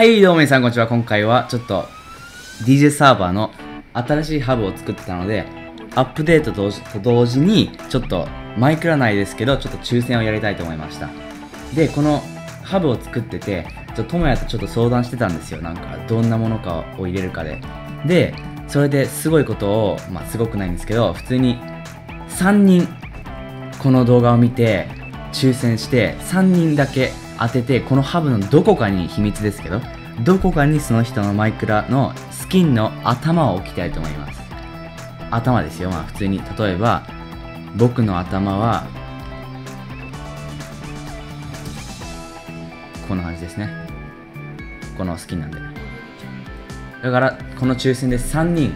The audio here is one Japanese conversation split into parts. はい、どうも皆さん、こんにちは。今回はちょっと DJ サーバーの新しいハブを作ってたので、アップデートと同時に、ちょっとマイクラ内ですけど、ちょっと抽選をやりたいと思いました。で、このハブを作ってて、ともやとちょっと相談してたんですよ。なんか、どんなものかを入れるかで。で、それですごいことを、まあすごくないんですけど、普通に3人、この動画を見て、抽選して、3人だけ、当てて、このハブのどこかに、秘密ですけど、どこかにその人のマイクラのスキンの頭を置きたいと思います。頭ですよ。まあ普通に、例えば僕の頭はこんな感じですね。このスキンなんで、だからこの抽選で3人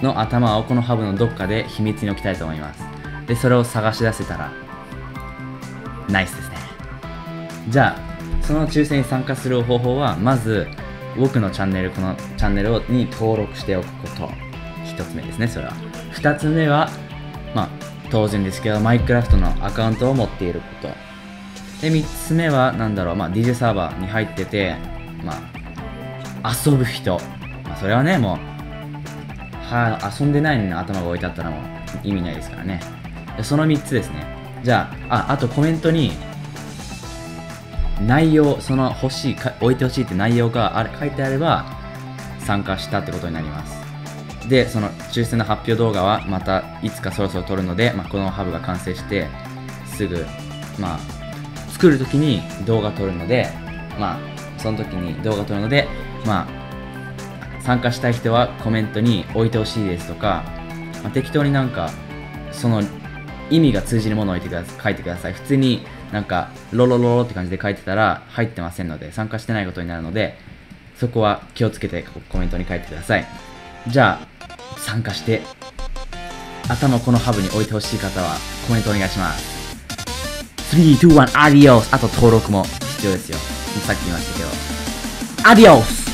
の頭をこのハブのどっかで秘密に置きたいと思います。で、それを探し出せたらナイスですね。じゃあ、その抽選に参加する方法は、まず僕のチャンネル、このチャンネルに登録しておくこと、1つ目ですね。それは2つ目は、まあ当然ですけど、マイクラフトのアカウントを持っていることで、3つ目は何だろう、まあ DJ サーバーに入ってて、まあ遊ぶ人、まあ、それはね、もうは遊んでないのに頭が置いてあったらもう意味ないですからね。その3つですね。じゃあ、あとコメントに内容、その欲しいか置いてほしいって内容が書いてあれば参加したってことになります。で、その抽選の発表動画はまたいつかそろそろ撮るので、まあ、このハブが完成してすぐ、まあ作るときに動画撮るので、まあその時に動画撮るので、まあ参加したい人はコメントに置いてほしいですとか、まあ、適当になんかその意味が通じるものを書いてください。普通になんかロロロロって感じで書いてたら入ってませんので、参加してないことになるので、そこは気をつけてコメントに書いてください。じゃあ、参加して頭をこのハブに置いてほしい方はコメントお願いします。3、2、1、アディオス。あと登録も必要ですよ。さっき言いましたけど、アディオス。